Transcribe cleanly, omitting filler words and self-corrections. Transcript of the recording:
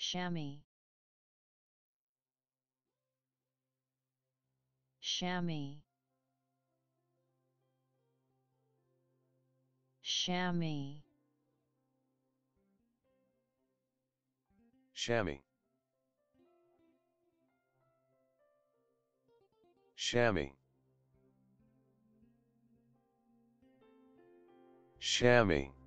chamois, chamois, chamois, chamois, chamois, chamois.